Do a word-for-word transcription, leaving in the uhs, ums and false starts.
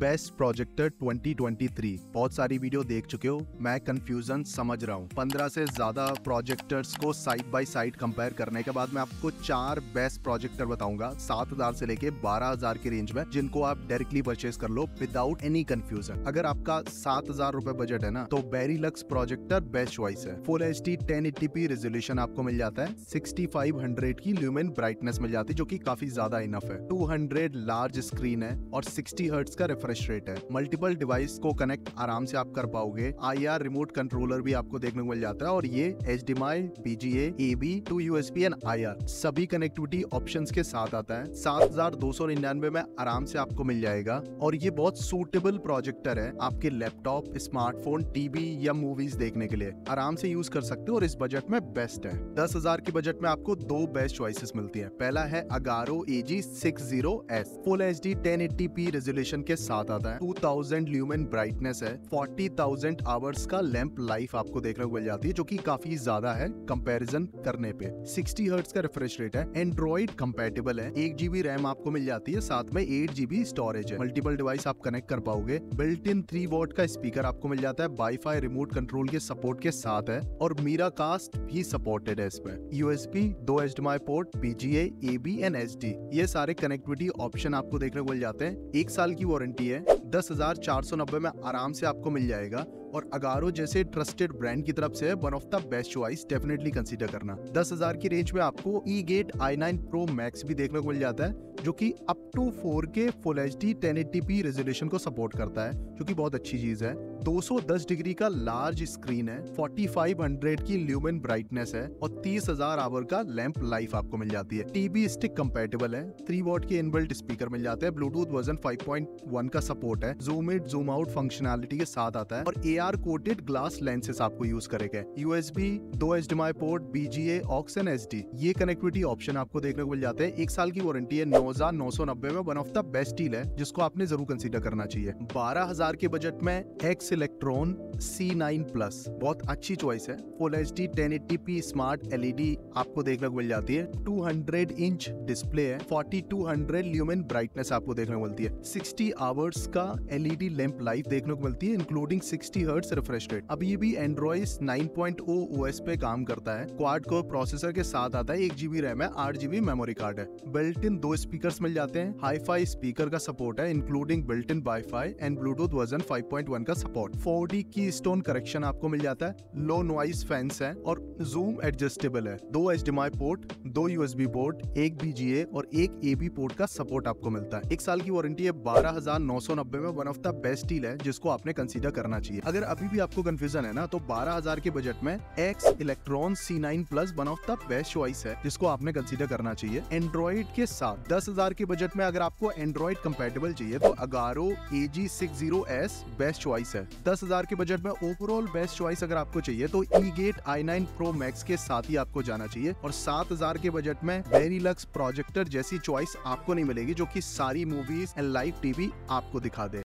Best projector twenty twenty three. बहुत सारी video देख चुके हो, मैं कंफ्यूजन समझ रहा हूँ। पंद्रह से ज्यादा प्रोजेक्टर्स को साइड बाय साइड कंपेयर करने के बाद मैं आपको चार बेस्ट प्रोजेक्टर बताऊंगा सात हज़ार से लेके बारह हज़ार के रेंज में, जिनको आप डायरेक्टली परचेज कर लो विदाउट एनी कंफ्यूजन। अगर आपका सात हजार रूपए बजट है ना, तो बेरीलक्स प्रोजेक्टर बेस्ट चॉइस है। Full H D ten eighty P resolution आपको मिल जाता है, सिक्सटी फाइव हंड्रेड की ल्यूमेन ब्राइटनेस मिल जाती है, जो की काफी ज्यादा इनफ है। टू हंड्रेड लार्ज स्क्रीन है और सिक्सटी हर्ट्स का रिफ्रेश रेट है। मल्टीपल डिवाइस को कनेक्ट आराम से आप कर पाओगे। आईआर रिमोट कंट्रोलर भी आपको देखने को मिल जाता है और ये HDMI, VGA, AV, two USB and IR सभी कनेक्टिविटी ऑप्शंस के साथ आता है। सात हज़ार दो सौ निन्यानवे में आराम से आपको मिल जाएगा और ये बहुत सूटेबल प्रोजेक्टर है आपके लैपटॉप, स्मार्टफोन, टीवी या मूवीज देखने के लिए। आराम से यूज कर सकते हो और इस बजट में बेस्ट है। दस हजार के बजट में आपको दो बेस्ट चॉइसेस मिलती है। पहला है Agaro A G sixty S, full H D ten eighty P resolution के साथ आता है, टू थाउज़ेंड ल्यूमेन ब्राइटनेस है, फोर्टी थाउज़ेंड आवर्स का लैंप लाइफ आपको देखने को मिल जाती है, जो कि काफी ज्यादा है कंपैरिजन करने पे। सिक्सटी हर्ट्स का रिफ्रेश रेट है, एंड्रॉइड कंपैटिबल है, एक जीबी रैम आपको मिल जाती है, साथ में एट जीबी स्टोरेज है। मल्टीपल डिवाइस आप कनेक्ट कर पाओगे। बिल्ट इन थ्री वॉट का स्पीकर आपको मिल जाता है, वाईफाई रिमोट कंट्रोल के सपोर्ट के साथ है और मीरा कास्ट भी सपोर्टेड है इसमें। यूएसबी, दो HDMI port, VGA, AV and SD, ये सारे कनेक्टिविटी ऑप्शन आपको देखने को मिल जाते हैं। एक साल की वारंटी है। दस हजार चार सौ नब्बे में आराम से आपको मिल जाएगा और अगारो जैसे ट्रस्टेड ब्रांड की तरफ से one of the best choice, definitely consider करना। दस हजार की रेंज में आपको Egate I nine pro max भी देखने को मिल जाता है, जो कि up to four K full HD ten eighty P resolution को सपोर्ट करता है, जो कि बहुत अच्छी चीज है। दो सौ दस डिग्री का लार्ज स्क्रीन है, फोर्टी फाइव हंड्रेड की ल्यूमेन ब्राइटनेस है और तीस हज़ार आवर का लैंप लाइफ आपको मिल जाती है। टीबी स्टिक कंपैटिबल है, थ्री वॉट के इनबिल्ट स्पीकर मिल जाते हैं, Bluetooth version five point one का सपोर्ट है, zoom in zoom out functionality के साथ आता है और एआर कोटेड ग्लास लेंसेस आपको यूज करेंगे। यूएसबी, दो HDMI port, VGA, aux and SD, ये कनेक्टिविटी ऑप्शन आपको देखने को मिल जाते हैं। एक साल की वारंटी है। नौ हजार नौ सौ नब्बे में one of the best deal है, जिसको आपने जरूर कंसीडर करना चाहिए। बारह हजार के बजट में एक्सलेक्ट्रॉन सी नाइन प्लस बहुत अच्छी चॉइस है। Full H D ten eighty p smart LED आपको देखने को मिल जाती है, टू हंड्रेड इंच डिस्प्ले है, forty two hundred lumen brightness आपको देखने को मिलती है, सिक्सटी आवर्स का एलईडी लैंप लाइफ देखने को मिलती है, including sixty hertz refresh rate. अब ये भी Android nine point zero OS पे काम करता है, क्वाड कोर प्रोसेसर के साथ आता है, एक जीबी रैम है, आठ जीबी मेमोरी कार्ड है। बिल्ट इन दो स्पीकर्स मिल जाते हैं, हाई फाई स्पीकर का सपोर्ट है, including built in wi fi and Bluetooth version five point one का support. Four D keystone correction आपको मिल जाता है, लो नॉइस फैंस है और जूम एडजस्टेबल है। दो एचडीएमआई पोर्ट, दो यूएसबी पोर्ट, एक बीजीए और एक एबी पोर्ट का सपोर्ट आपको मिलता है। एक साल की वारंटी है। बारह हजार नौ सौ नब्बे में one of the best deal है, जिसको आपने कंसीडर करना चाहिए। अगर अभी भी आपको कंफ्यूजन है ना, तो बारह हजार के बजट में XElectron C nine plus one of the best choice है, जिसको आपने कंसीडर करना चाहिए। एंड्रॉइड के साथ दस हजार के बजट में अगर आपको एंड्रॉइड कंपेटेबल चाहिए, तो Agaro A G sixty S best choice है। दस हजार के बजट में ओवरऑल बेस्ट चॉइस अगर आपको चाहिए, तो EGate I nine pro max के साथ ही आपको जाना चाहिए। और सात हजार के बजट में बेरीलक्स प्रोजेक्टर जैसी चॉइस आपको नहीं मिलेगी, जो कि सारी मूवीज एंड लाइव टीवी आपको दिखा दे।